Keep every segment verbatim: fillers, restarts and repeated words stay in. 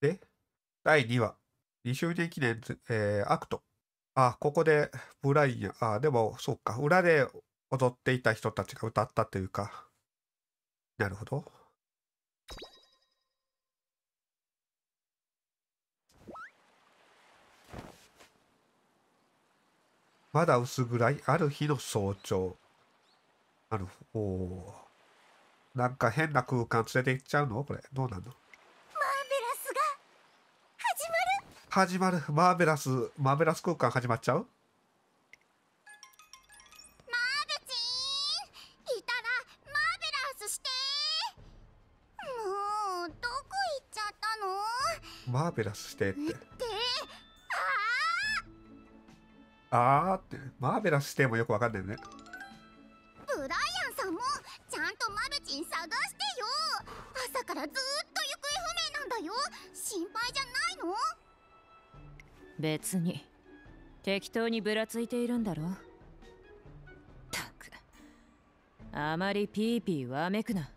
で、だいにわ、履修理記念、えー、アクト。あ、ここで、ブライアン、あ、でも、そうか、裏で踊っていた人たちが歌ったというか、なるほど。まだ薄暗い、ある日の早朝。なるほど。なんか変な空間連れて行っちゃうのこれ、どうなの？始まる。マーベラス、マーベラス空間始まっちゃう？マーベチーン、いたらマーベラスして。もうどこ行っちゃったの？マーベラスしてって。あーあーってマーベラスしてもよくわかんないよね。ブライアンさんもちゃんとマーベチーン探してよ。朝からずーっと行方不明なんだよ。心配じゃないの？別に適当にぶらついているんだろう。たく、あまりピーピーわめくな。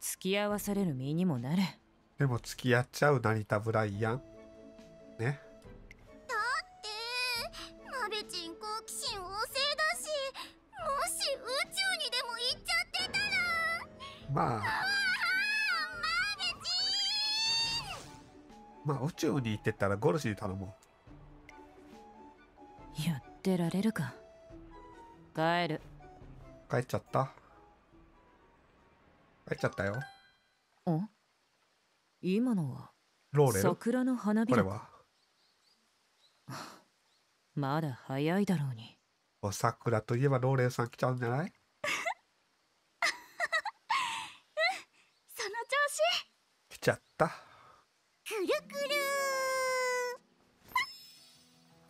付き合わされる身にもなれ。でも付き合っちゃう成田ブライアンね。だってマベチン好奇心旺盛だし、もし宇宙にでも行っちゃってたら。まあまあ宇宙に行ってったらゴルシに頼もう。やってられるか。帰る。帰っちゃった。帰っちゃったよ。お？今のはローレル？桜の花びら。これはまだ早いだろうに。お桜といえばローレルさん来ちゃうんじゃない？その調子。来ちゃった。くるくる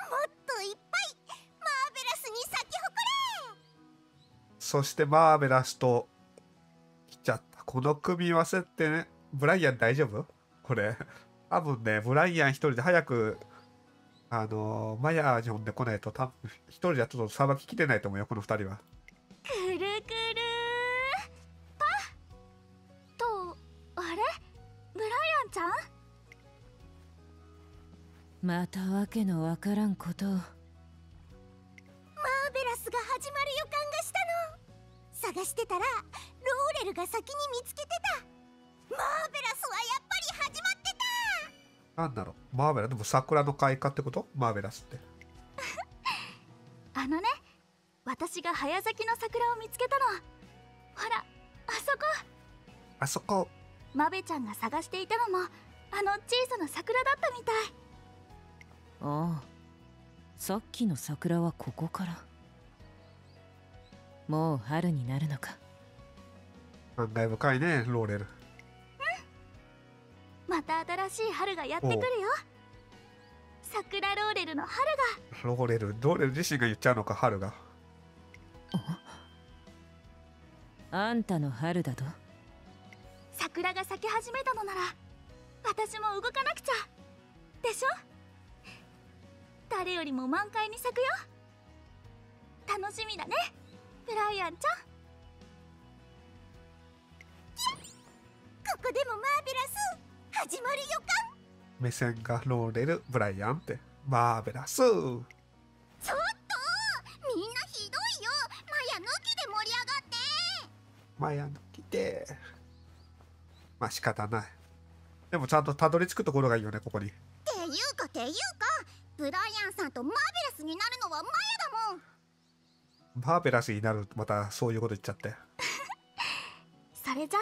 ー。もっといっぱいマーベラスに咲き誇れ。そしてマーベラスと来ちゃった。この組み合わせってね、ブライアン大丈夫？これ多分ね、ブライアン一人で早くあのー、マヤージョンで来ないと、多分一人じゃちょっとさばききれないと思うよ、この二人は。くるくるーパッと。あれ、ブライアンちゃん、またわけのわからんことを。マーベラスが始まる予感がしたの。探してたらローレルが先に見つけてた。マーベラスはやっぱり始まってた。なんだろう、マーベラス。でも桜の開花ってこと？マーベラスって。あのね、私が早咲きの桜を見つけたの。ほら、あそこ。あそこ。マベちゃんが探していたのもあの小さな桜だったみたい。ああ、さっきの桜はここから。もう春になるのか。感慨深いね、ローレル。うん、また新しい春がやってくるよ。桜ローレルの春が。ローレル、ローレル自身が言っちゃうのか、春が。あんたの春だと。桜が咲き始めたのなら私も動かなくちゃでしょ。誰よりも満開に咲くよ。楽しみだね、ブライアンちゃん。ここでもマーベラス始まる予感。目線がローレル、ブライアンって。マーベラス。ちょっとみんなひどいよ。マヤ抜きで盛り上がって。マヤ抜きで、まあ仕方ない。でもちゃんとたどり着くところがいいよね、ここに。っていうかっていうか、ブライアンさんとマーベラスになるのはマヤだもん。マーベラスになる、またそういうこと言っちゃって。それじゃ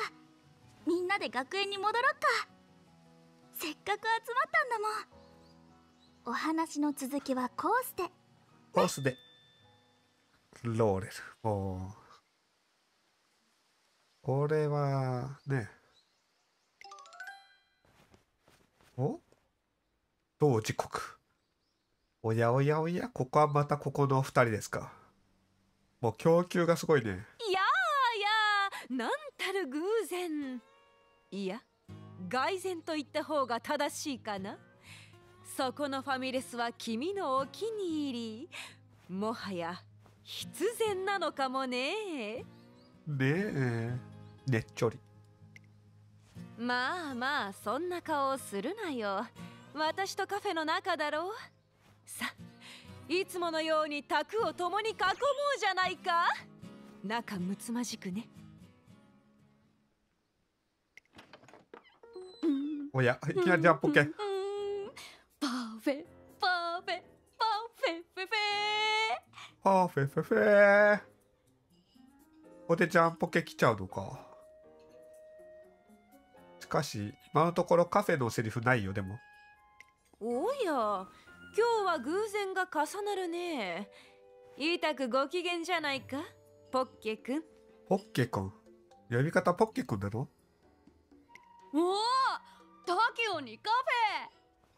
みんなで学園に戻ろっか。せっかく集まったんだもん。お話の続きはコースで。コースで。ローレル。もうこれはね。お？同時刻。おやおやおや、ここはまたここのふたりですか。もう供給がすごいね。いやーいやー、なんたる偶然。いや、凱旋と言った方が正しいかな。そこのファミレスは君のお気に入り。もはや必然なのかもね。ねえ、ねっちょり。まあまあ、そんな顔をするなよ。私とカフェの中だろう。さ、いつものように卓を共に囲もうじゃないか。仲睦まじくね。おや、いきなりジャンポケ。パーフェ、パーフェ、パーフェフェフェ。パーフェフェフェ。ここでジャンポケ来ちゃうのか。しかし、今のところカフェのセリフないよ、でも。おや、今日は偶然が重なるね。いたくご機嫌じゃないか、ポッケくん。ポッケくん。呼び方ポッケくんなの？おお、タキオにカ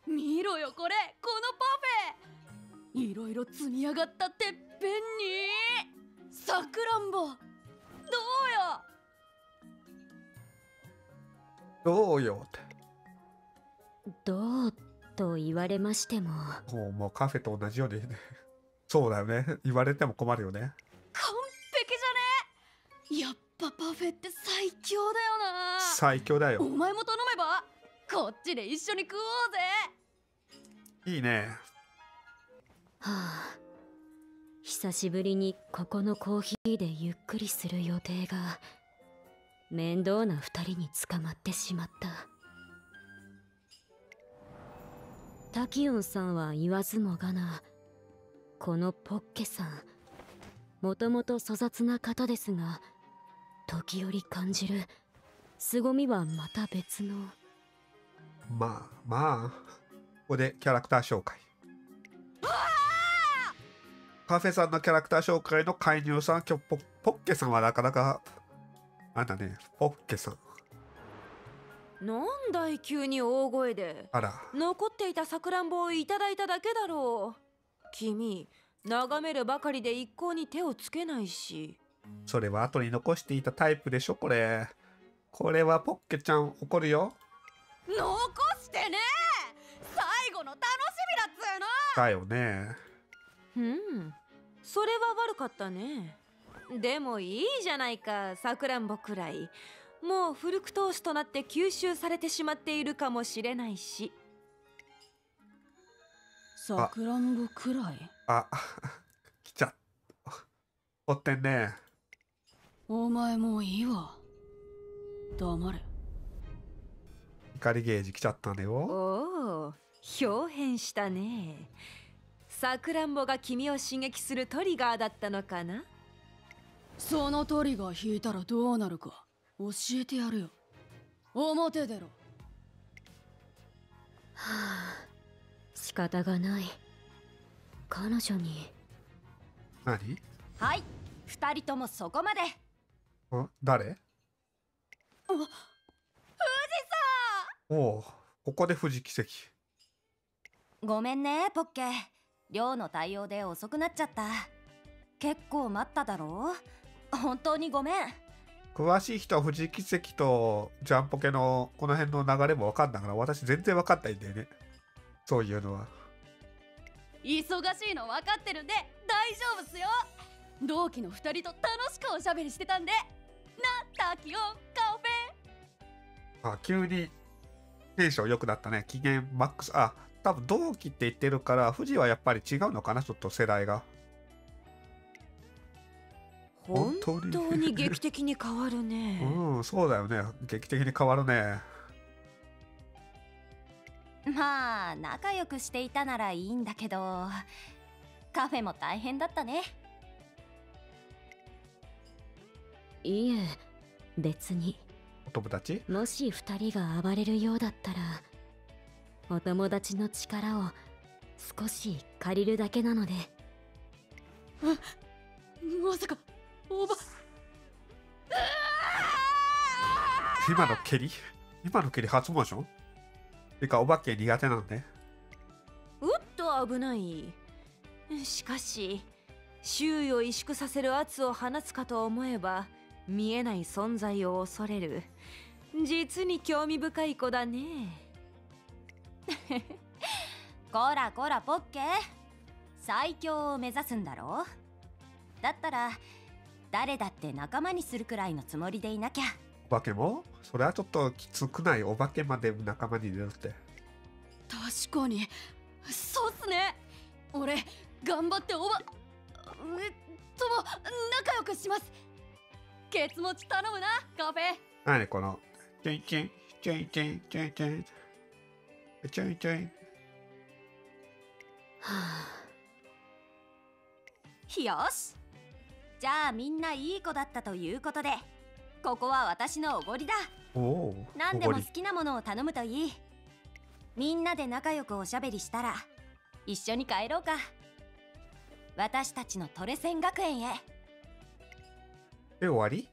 フェ。見ろよこれ、このパフェ。いろいろ積み上がったてっぺんにさくらんぼ。どうよどうよってどうと言われましても、もうもうカフェと同じようにね。そうだよね、言われても困るよね。完璧じゃね。やっぱパフェって最強だよな。最強だよ。お前も頼めば、こっちで一緒に食おうぜ。いいね。はあ、久しぶりにここのコーヒーでゆっくりする予定が、面倒な二人に捕まってしまった。タキオンさんは言わずもがな。このポッケさん、もともと粗雑な方ですが、時折感じる凄みはまた別の。まあまあ、ここでキャラクター紹介。カフェさんのキャラクター紹介の介入さん、今日 ポ, ポッケさんはなかなかあんだね。ポッケさん、なんだい急に大声で。あら、残っていたさくらんぼをいただいただけだろう。君、眺めるばかりで一向に手をつけないし。それは後に残していたタイプでしょ。これこれはポッケちゃん怒るよ。残してね、最後の楽しみだっつうのだよね。うん、それは悪かったね。でもいいじゃないか、さくらんぼくらい。もう古く投資となって吸収されてしまっているかもしれないし。さくらんぼくらい。あ、来ちゃった。おってんね。お前もういいわ。黙れ。怒りゲージ来ちゃったねよ。おお、表変したね。さくらんぼが君を刺激するトリガーだったのかな。そのトリガー引いたらどうなるか。教えてやるよ。表出ろ。はあ、仕方がない。彼女に。何？はい、二人ともそこまで。ん、誰？あ、富士山。おお、ここで富士奇跡。ごめんね、ポッケ。寮の対応で遅くなっちゃった。結構待っただろう。本当にごめん。詳しい人は富士奇跡とジャンポケのこの辺の流れも分かんないから、私全然分かんないんだよね、そういうのは。忙しいの分かってるんで大丈夫っすよ。同期のふたりと楽しくおしゃべりしてたんでな。タキオンカフェ。あ、急にテンション良くなったね。機嫌マックス。あ、多分同期って言ってるから富士はやっぱり違うのかな、ちょっと世代が。本当に劇的に変わるね。うん、そうだよね。劇的に変わるね。まあ、仲良くしていたならいいんだけど、カフェも大変だったね。いえ、別に。お友達？もし二人が暴れるようだったら、お友達の力を少し借りるだけなので。あ、まさか。おば、今の蹴り、今の蹴り初モーションてかお化け苦手なんで。おっと、危ない。しかし周囲を萎縮させる圧を放つかと思えば、見えない存在を恐れる。実に興味深い子だね。こらこらポッケ、最強を目指すんだろう。だったら誰だって仲間にするくらいのつもりでいなきゃ。化けもそれはちょっときつくない？お化けまで仲間に入れるって。確かにそうっすね。俺頑張っておばえっと仲良くします。ケツ持ち頼むなカフェ。なにこのちょいちょいちょいちょいちょいちょいちょいちょい。はあ、よし、じゃあみんないい子だったということで、ここは私のおごりだ。おー、何でも好きなものを頼むといい。みんなで仲良くおしゃべりしたら一緒に帰ろうか。私たちのトレセン学園へ。え、終わり？